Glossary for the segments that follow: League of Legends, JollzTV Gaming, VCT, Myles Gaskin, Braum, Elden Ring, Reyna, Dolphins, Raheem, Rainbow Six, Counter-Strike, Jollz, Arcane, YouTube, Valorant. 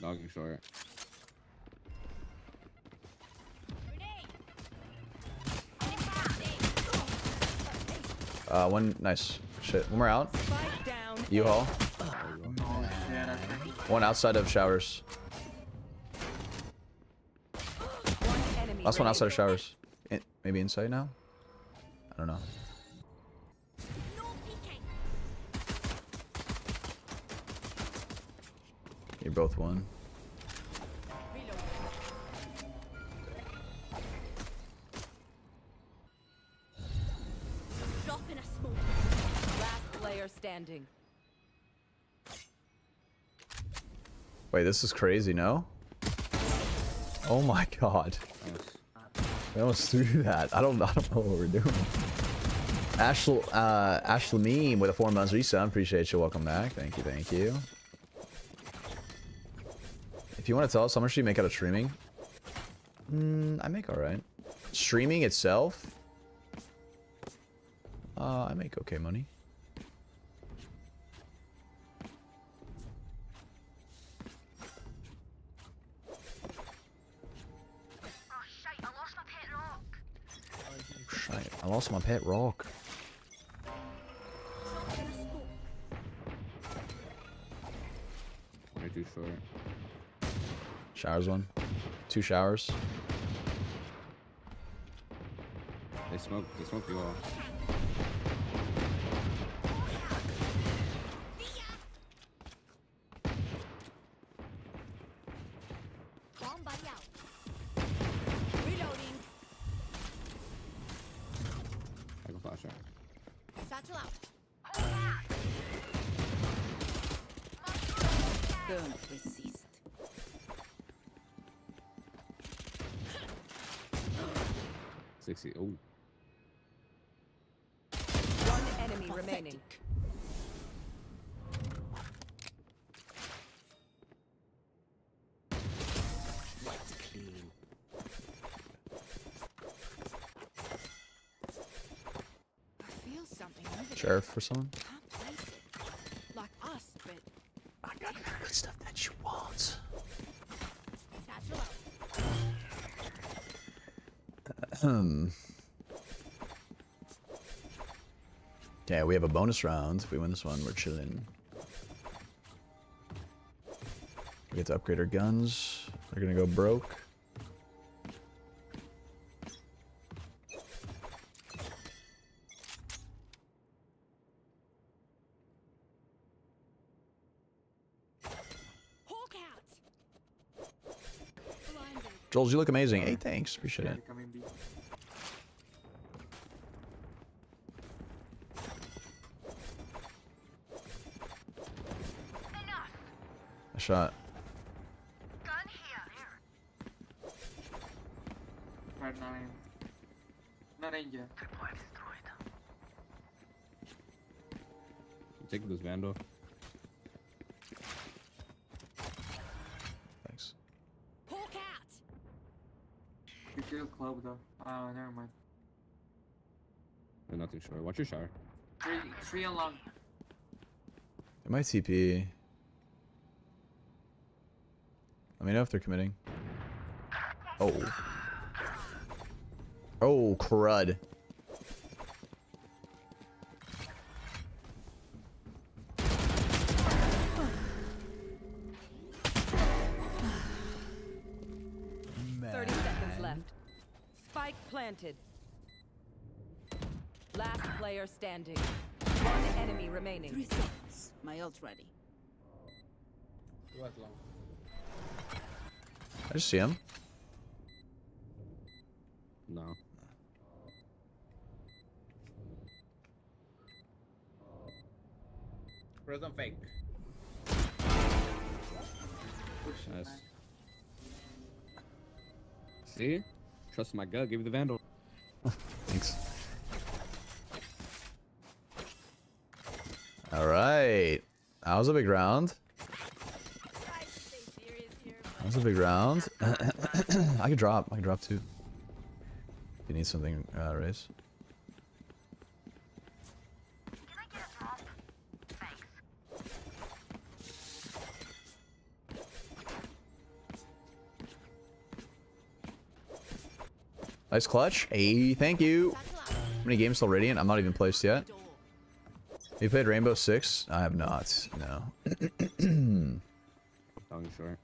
Dogging short. One nice shit. One more out. U-Haul. One outside of showers. Last one outside of showers. Maybe inside now? I don't know. You both won. Last player standing. Wait, this is crazy, no? Oh my god. We almost threw that. I don't know what we're doing. Ashley, Ashlameen with a 4 months resub. Appreciate you. Welcome back. Thank you. Thank you. If you want to tell us how much do you make out of streaming? I make all right. Streaming itself? I make okay money. I lost my pet rock. I do short. Showers one. Two showers. They smoke you all. Oh. One enemy remaining. Clean. I feel something. Sheriff for someone. Like us, but I got the good stuff that you want. Yeah, we have a bonus round. If we win this one, we're chilling. We get to upgrade our guns. We're gonna go broke. Jollz, you look amazing. Hey, thanks. Appreciate it. A shot. Gun here. Take this vandal. Club though. Oh, never mind. They're nothing sure. Watch your shower. Three along. Am I TP? Let me know if they're committing. Oh. Oh, crud. Last player standing. One enemy remaining. 3 seconds. My ult's ready. I just see him. No. Prison fake. Nice. See? Trust my gut. Give me the vandal. Thanks. All right. That was a big round. That was a big round. I could drop. I could drop too. If you need something, Raze. Nice clutch. Hey, thank you. How many games till Radiant? I'm not even placed yet. Have you played Rainbow Six? I have not. No. Long short.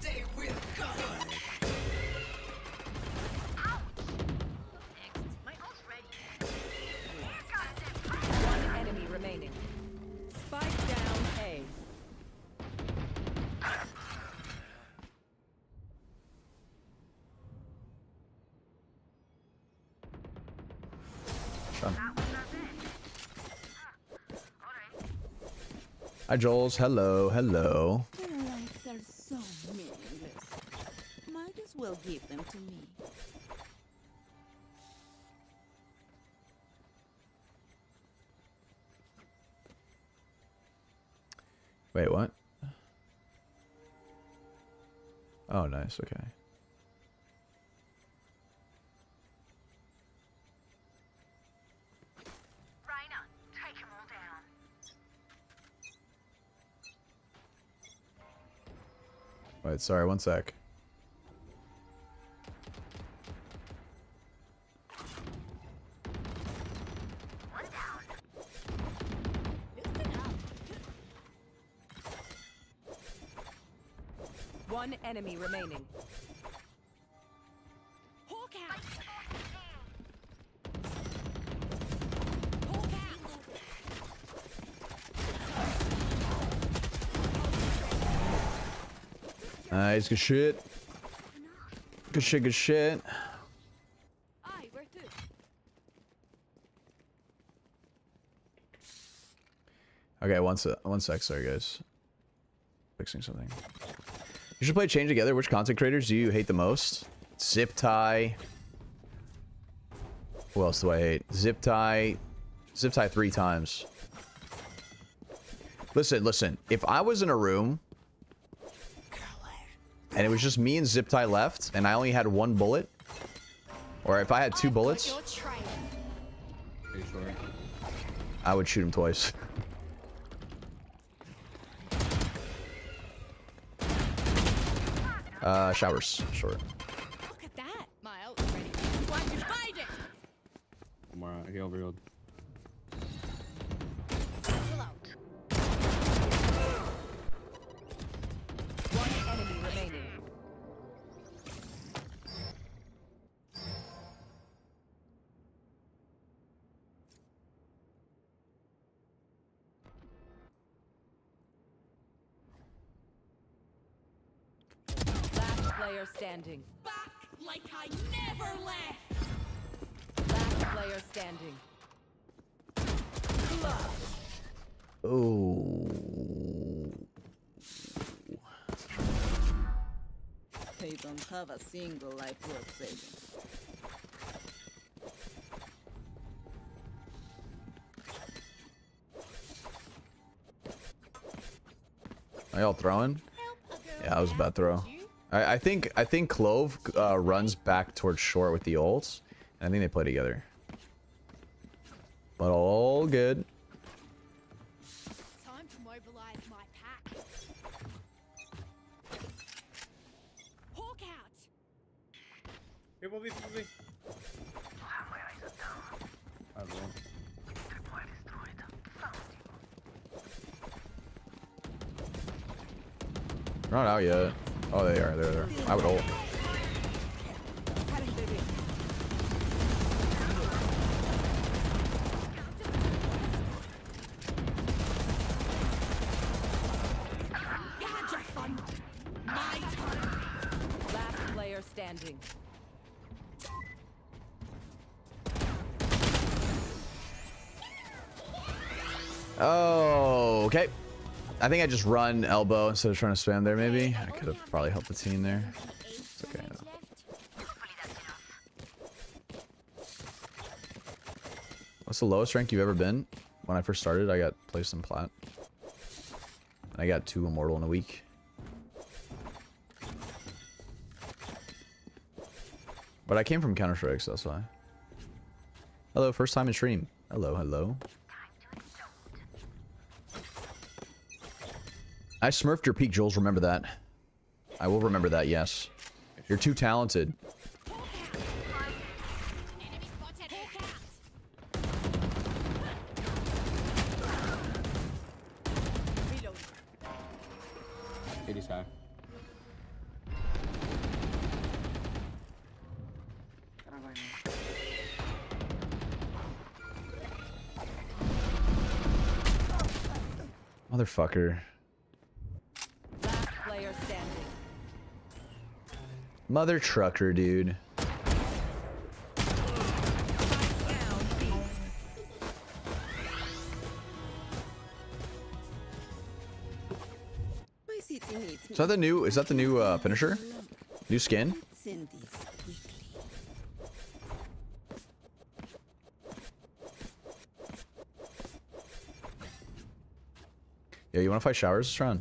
They will come. Hi, Jollz. Hello, hello. Their lives are so meaningless. Might as well give them to me. Wait, what? Oh, nice. Okay. Wait, sorry, one sec. One down. One enemy remaining. Hawk out. Hawk out. Nice, good shit. Good shit, good shit. Okay, one sec, sorry guys. Fixing something. You should play Chain Together. Which content creators do you hate the most? Zip Tie. Who else do I hate? Zip Tie. Zip Tie 3 times. Listen, listen. If I was in a room and it was just me and Zip Tie left, and I only had 1 bullet, or if I had 2 bullets, I would shoot him twice. Showers, sure. Look at that. My out's ready. Why did you find it? I'm alright. He overhealed. One enemy remaining. Player standing. Back like I never left. Last player standing. Oh. They don't have a single life worth saving. Are y'all throwing? Yeah, I was about to throw. I think Clove runs back towards short with the ults, and I think they play together. But all good. Time to mobilize my pack. Hawk out. Here, Bobby, Bobby. I will. We're not out yet. Oh, they are. They're there. I would hold. Last player standing. Oh, okay. I think I just run elbow instead of trying to spam there, maybe. I could have probably helped the team there. It's okay. What's the lowest rank you've ever been? When I first started, I got placed in plat. I got 2 immortal in a week. But I came from Counter-Strike, so that's why. Hello, first time in stream. Hello, hello. I smurfed your peak, Jollz. Remember that. I will remember that, yes. You're too talented. Motherfucker. Last player standing. Mother trucker, dude. Is that the new? Is that the new finisher? New skin? Yeah, you want to fight showers this round?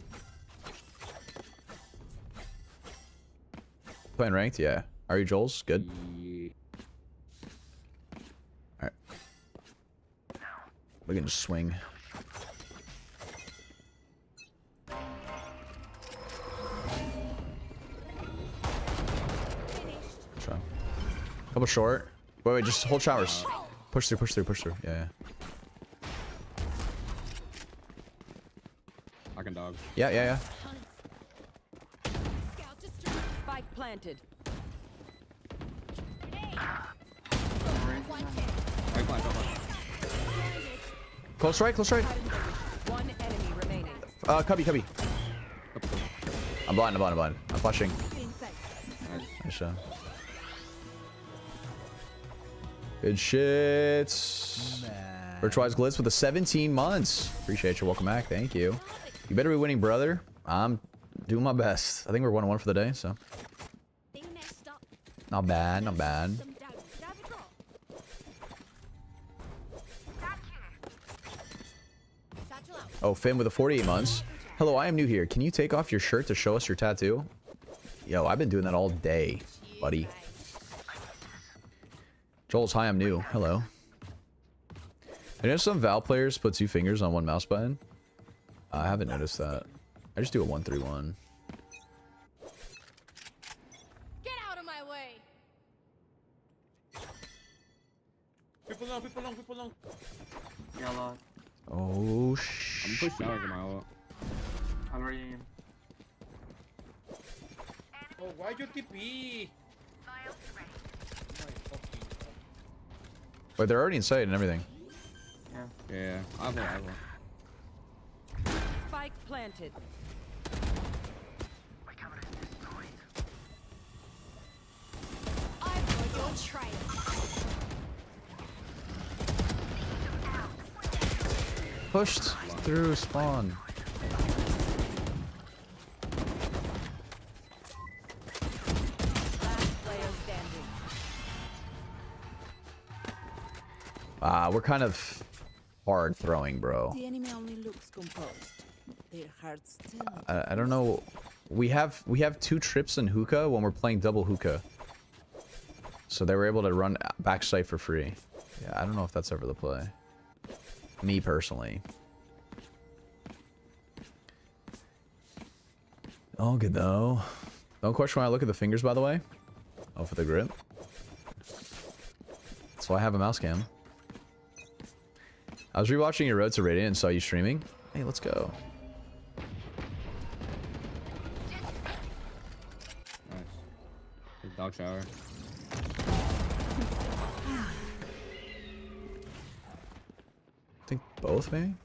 Playing ranked, yeah. Are you Jollz? Good. Yeah. All right. We can just swing. Couple short. Wait, wait, just hold showers. Push through, push through, push through. Yeah. I can dog. Yeah, yeah, yeah. Spike planted. Close right, close right. One enemy remaining. Cubby, cubby. I'm blind, I'm blind, I'm blind. I'm flashing. Nice shot. Good shit. Virtualized Glitz with the 17 months. Appreciate you. Welcome back. Thank you. You better be winning, brother. I'm doing my best. I think we're 1-1 for the day, so. Not bad, not bad. Oh, Finn with the 48 months. Hello, I am new here. Can you take off your shirt to show us your tattoo? Yo, I've been doing that all day, buddy. Jollz, hi, I'm new. Hello. I know some Val players put two fingers on one mouse button. I haven't noticed that. I just do a 1-3-1. Get out of my way. People long, people long, people long. Yeah, oh shh. I'm pushing out of my ult. I'm ready. Oh, why you TP? Wait, they're already inside and everything. Yeah. Yeah. I will. I will. Spike planted. I will try it. Pushed through spawn. We're kind of hard throwing, bro. The enemy only looks composed. Their hearts still I don't know. We have two trips in hookah when we're playing double hookah. So they were able to run backside for free. Yeah, I don't know if that's ever the play. Me personally. All good though. Don't question why I look at the fingers, by the way. Oh, for the grip. That's why I have a mouse cam. I was rewatching your Road to Radiant and saw you streaming. Hey, let's go. Nice. Good dog shower. I think both, maybe?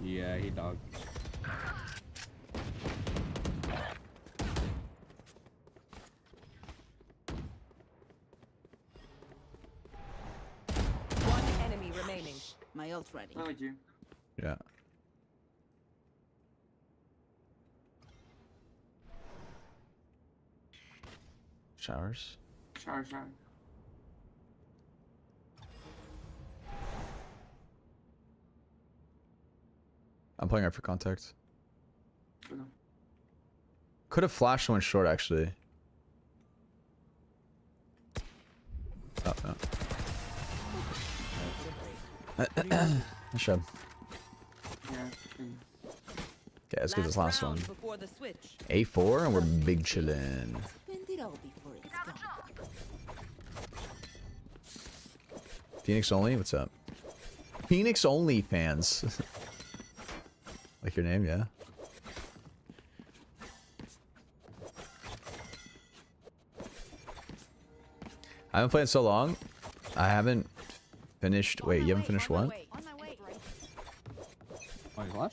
Yeah, he dogged. My ult's ready. How would you? Yeah. Showers? Shower, shower. I'm playing right for contact. Could have flashed one short, actually. Oh, no. Nice job. Yeah, Okay, let's get this last one. A4, and we're big chillin'. Phoenix only? What's up? Phoenix only fans. Like your name, yeah? I haven't played so long. I haven't finished. Wait, you haven't finished what? Wait, what?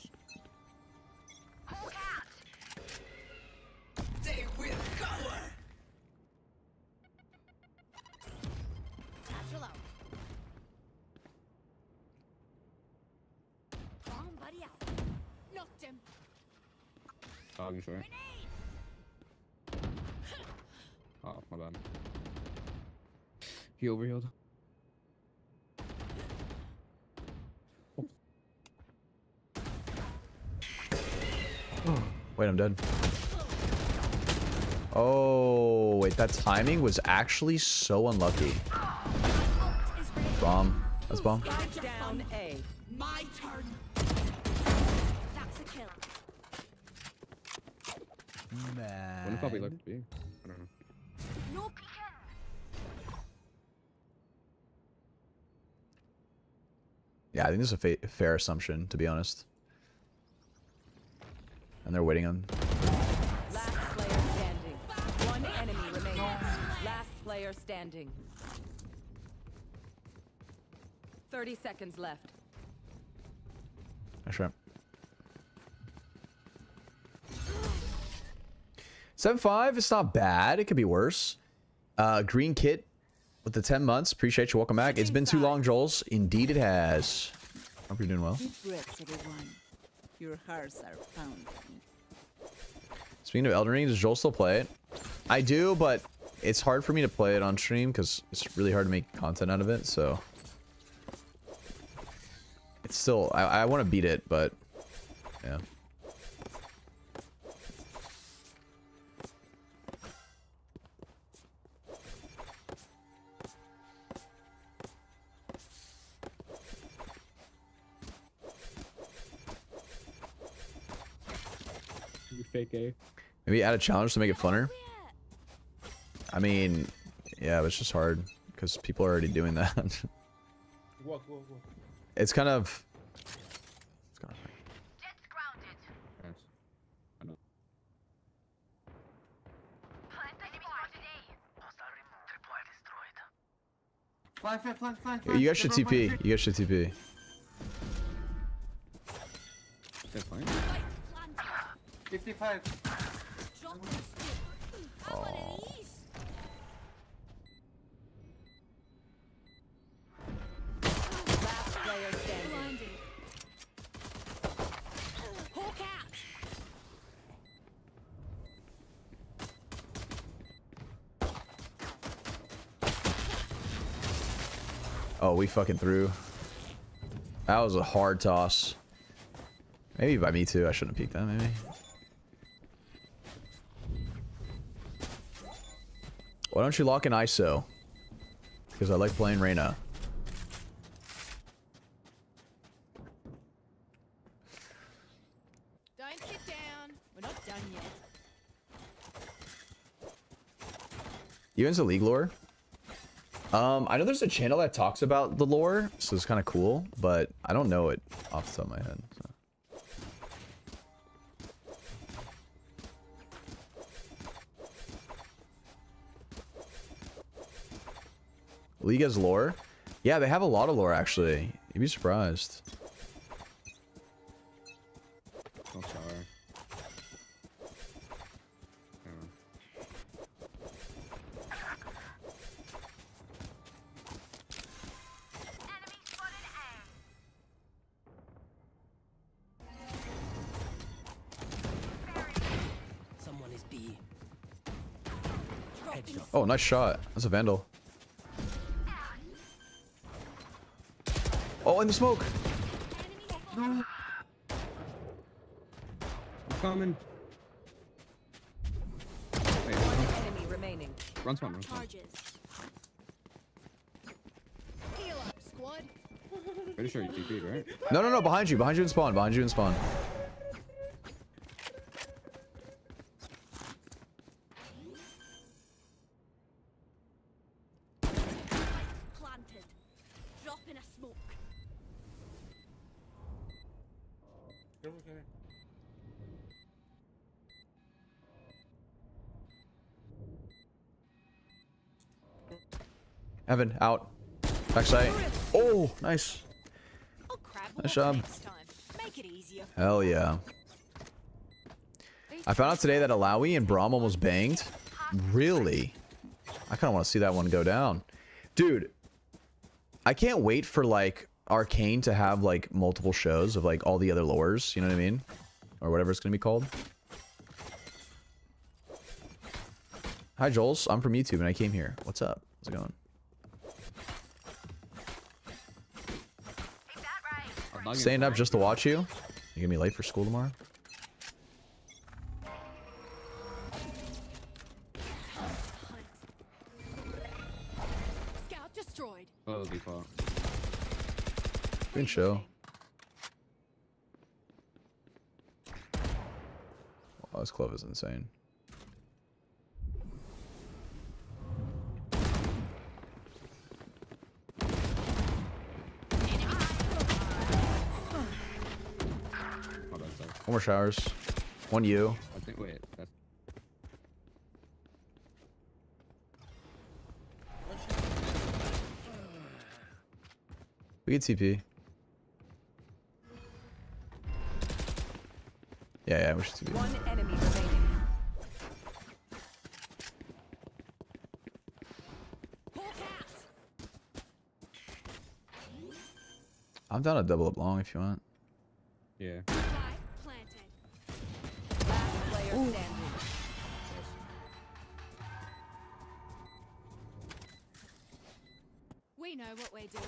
Sorry. Oh, my bad. He overhealed. Oh. Oh. Wait, I'm dead. Oh, wait, that timing was actually so unlucky. Bomb. That's bomb. My turn. That's a kill. Man. Wouldn't probably look to be. I don't know. Nope. Yeah, I think this is a fair assumption, to be honest. And they're waiting on. Last player standing. One enemy remaining. Last player standing. 30 seconds left. That's right. 7-5, it's not bad. It could be worse. Green Kit with the 10 months. Appreciate you. Welcome back. It's been too long, Jols. Indeed it has. Hope you're doing well. Your hearts are found. Speaking of Elden Ring, does Joel still play it? I do, but it's hard for me to play it on stream because it's really hard to make content out of it. So it's still... I want to beat it, but... Yeah. Maybe add a challenge to make it funner. I mean, yeah, it's just hard because people are already doing that. It's kind of. It's kind of like... You guys should TP. You guys should TP. Oh. Oh, we fucking threw. That was a hard toss. Maybe by me too. I shouldn't have peeked that. Maybe. Why don't you lock in ISO? Because I like playing Reyna. Don't sit down. We're not done yet. You into League lore? I know there's a channel that talks about the lore, so it's kind of cool, but I don't know it off the top of my head. So. League has lore? Yeah, they have a lot of lore, actually. You'd be surprised. Oh, sorry. Someone is B. Oh, nice shot. That's a Vandal. Oh, in the smoke. No. I'm coming. Wait, one enemy remaining. Run spawn, run spawn. Heal up, squad. Pretty sure you TP'd, right? No, no, no, behind you in spawn, behind you in spawn. Go look at it. Evan, out. Backside. Oh, nice. Nice job. Hell yeah. I found out today that Alawi and Braum almost banged. Really? I kind of want to see that one go down. Dude, I can't wait for like Arcane to have like multiple shows of like all the other lores, you know what I mean? Or whatever it's going to be called. Hi Jollz, I'm from YouTube and I came here. What's up? How's it going? Staying up just to watch you? You gonna be late for school tomorrow? Scout destroyed. Oh, that'd be fun. Good show. Wow, this club is insane. One more showers. One you. I think wait. That's... We get TP. Yeah, we should TP. One enemy remaining. I'm down to double up long if you want. Yeah. Ooh. We know what we're doing.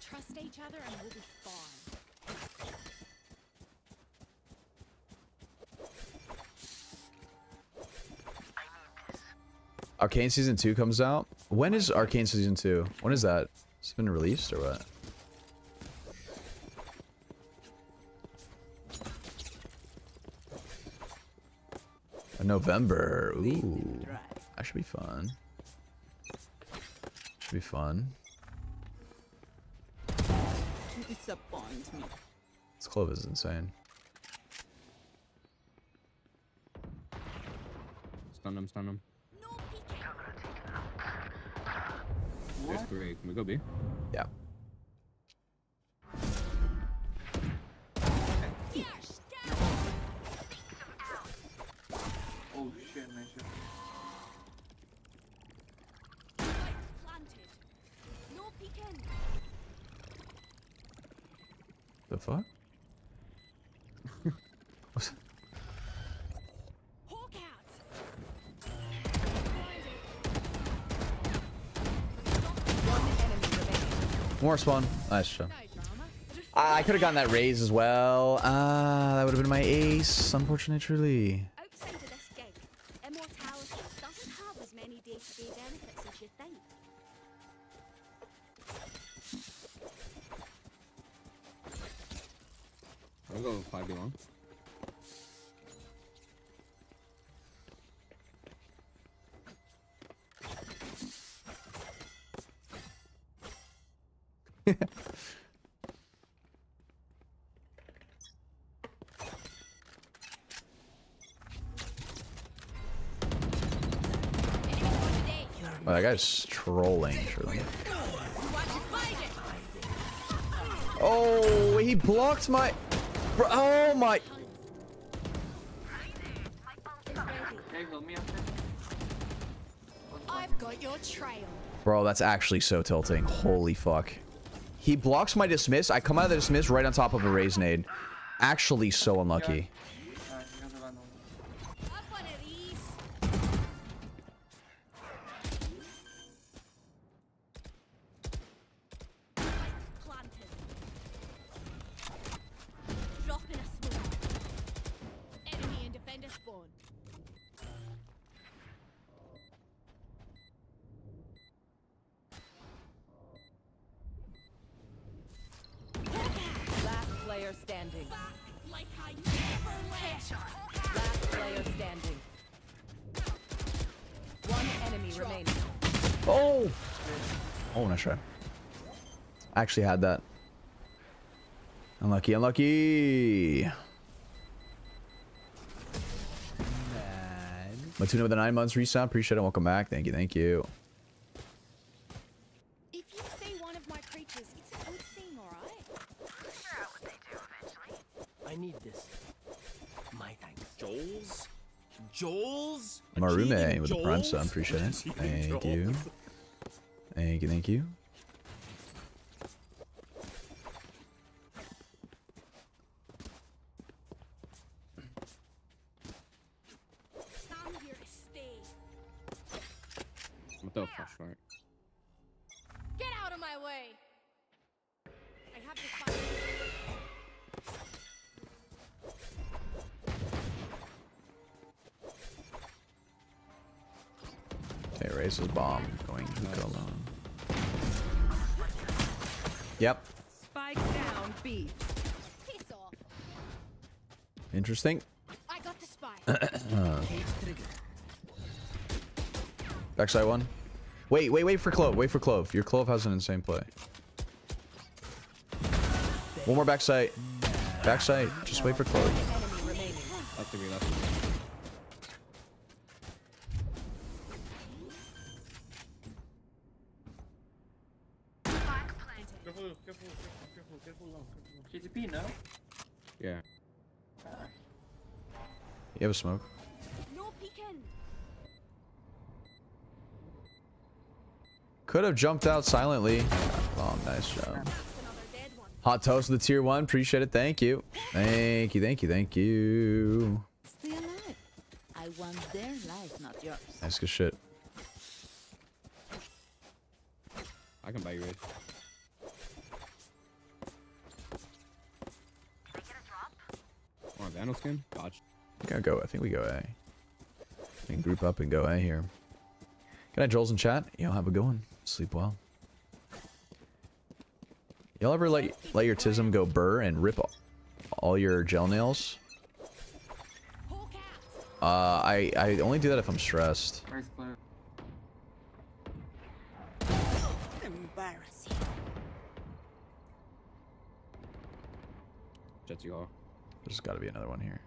Trust each other and we'll be fine. Arcane Season 2 comes out. When is Arcane Season 2? When is that? It's been released or what? November. Ooh, that should be fun. Should be fun. This club is insane. Stun him, stun him. There's three. Can we go B? Yeah. The fuck? What's that? More spawn. Nice shot. I could have gotten that raise as well. That would have been my ace, unfortunately. I'll go 5v1. Well, that guy's trolling, surely. Oh, he blocked my... Oh my! I've got your trail. Bro, that's actually so tilting. Holy fuck. He blocks my dismiss. I come out of the dismiss right on top of a raise nade. Actually so unlucky. Standing. Like I never left. Last player standing. One enemy remaining. Oh! Oh, nice try. I actually had that. Unlucky, unlucky. Matuna with the 9 months resound. Appreciate it. Welcome back. Thank you. Thank you. If you say one of my creatures, it's a good thing, alright? Figure out what they do eventually. I need this. My thanks. Jollz. Jollz. Marume with the prime sub. Appreciate it. Thank you. Thank you. Thank you. Get out of my way. I have to find you. Okay, Race's bomb going to go alone. Yep. Spike down B. Piss off. Interesting. I got the spike. Backside one. Wait, wait, wait for Clove. Wait for Clove. Your Clove has an insane play. One more backside. Backside. Just wait for Clove. Left to me, left to me. Careful, careful, careful, careful, no, careful. GTP now? Yeah. You have a smoke? No peeking. Could have jumped out silently. Oh, nice job. Hot toast with the tier 1. Appreciate it. Thank you. Thank you. Thank you. Thank you. Stay alive. I want their life, not yours. Nice good shit. I can buy you it. Want a Vandal skin? Gotcha. I think I go. I think we go A. We can group up and go A here. Good night, Jollz in chat. Y'all have a good one. Sleep well. Y'all ever let your tism go burr and rip all your gel nails? I only do that if I'm stressed. Embarrassing. Jets you all. There's got to be another one here.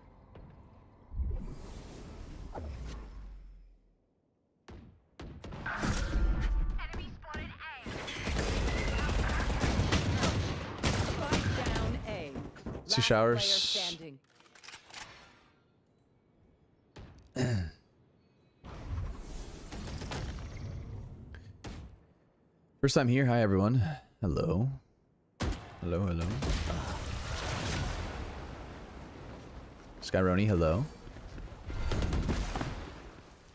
Two showers. First time here. Hi, everyone. Hello. Hello, hello. Skyroni, hello.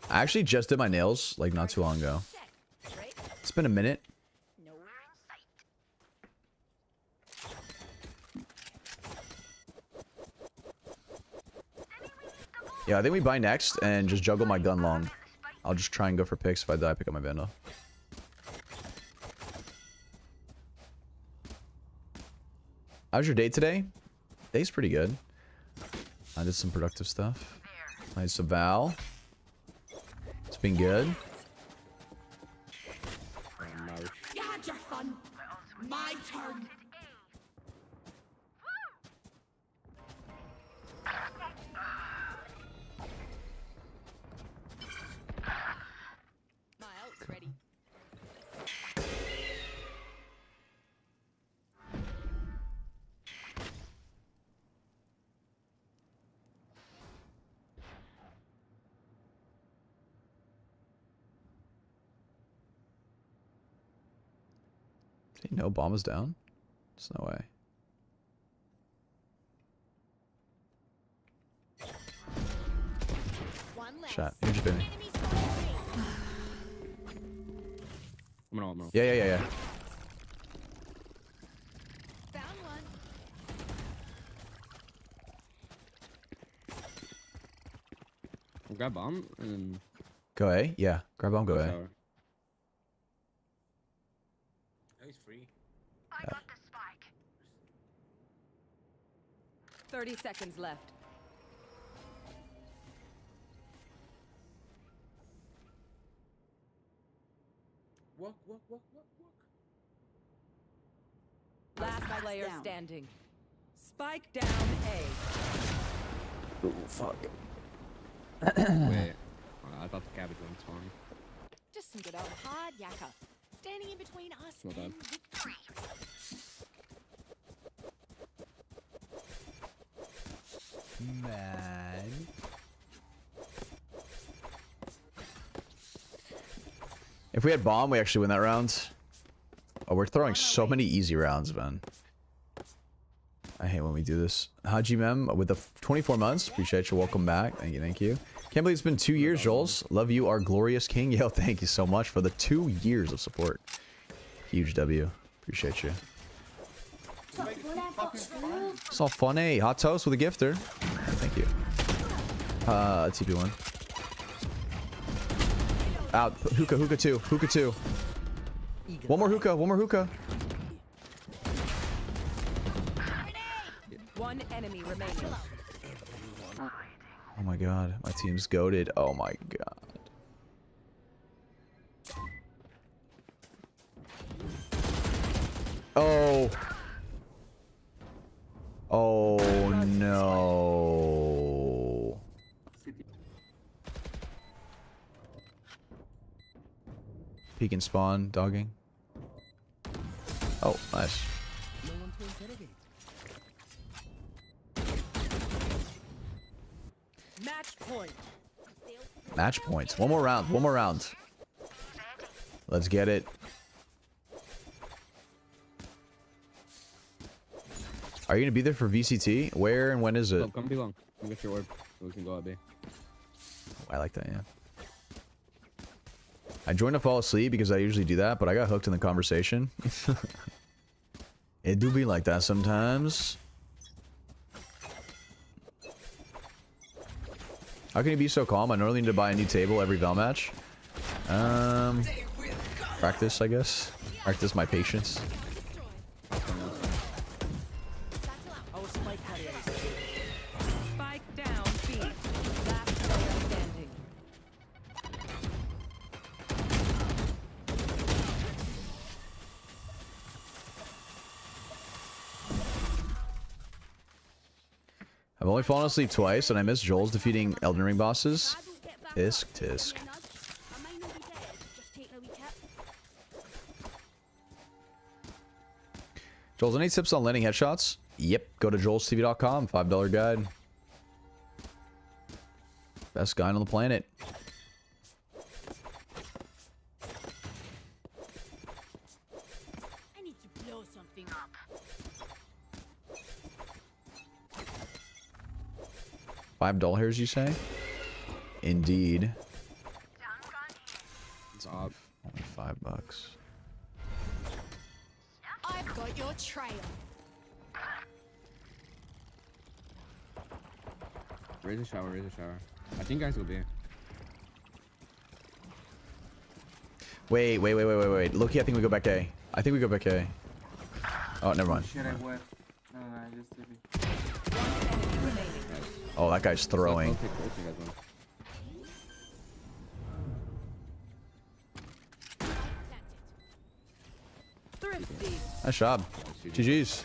I actually just did my nails, like, not too long ago. It's been a minute. Yeah, I think we buy next and just juggle my gun long. I'll just try and go for picks. If I die, I pick up my Vandal. How's your day today? Day's pretty good. I did some productive stuff. I did some Val. It's been good. You had your fun. My turn. No bomb is down. There's no way. Shot. You're just baiting. Yeah. We'll grab bomb and go A. Yeah, grab bomb, go A. Free. I got the spike. 30 seconds left. Walk. Last player standing. Spike down A. Oh, fuck. Wait. I thought the cabbage one was fine. Just some good old hard yakka. Standing in between us and victory. Man. If we had bomb, we actually win that round. Oh, we're throwing so many easy rounds, man. I hate when we do this. Haji Mem with the 24 months. Appreciate you. Welcome back. Thank you. Thank you. Can't believe it's been 2 years, Jollz. Love you, our glorious king. Yo, thank you so much for the 2 years of support. Huge W. Appreciate you. It's all funny. Hot toast with a gifter. Thank you. TP1. Out. Hookah, hookah two. Hookah two. One more hookah. One more hookah. One enemy remaining. Oh my god, my team's goated. Oh my god. Oh. Oh no. Peek and spawn, dogging. Oh, nice. Match points. One more round. One more round. Let's get it. Are you going to be there for VCT? Where and when is it? Come be long. You get your orb so we can go out B. I like that, yeah. I joined to fall asleep because I usually do that, but I got hooked in the conversation. It do be like that sometimes. How can you be so calm? I normally need to buy a new table every Val match. Practice, I guess. Practice my patience. I've only fallen asleep twice, and I miss Jollz defeating Elden Ring bosses. Tisk, tisk. Jollz, any tips on landing headshots? Yep, go to jollztv.com, $5 guide. Best guide on the planet. I need to blow something up. $5, you say? Indeed. It's off. Only $5. I've got your trail. Razor shower, razor shower. I think guys will be. Wait. Loki, I think we go back A. I think we go back A. Oh, never mind. Should I work? No, I just did it. Oh, that guy's throwing. Nice job. GG's.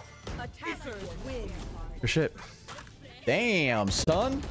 Good shit. Damn, son.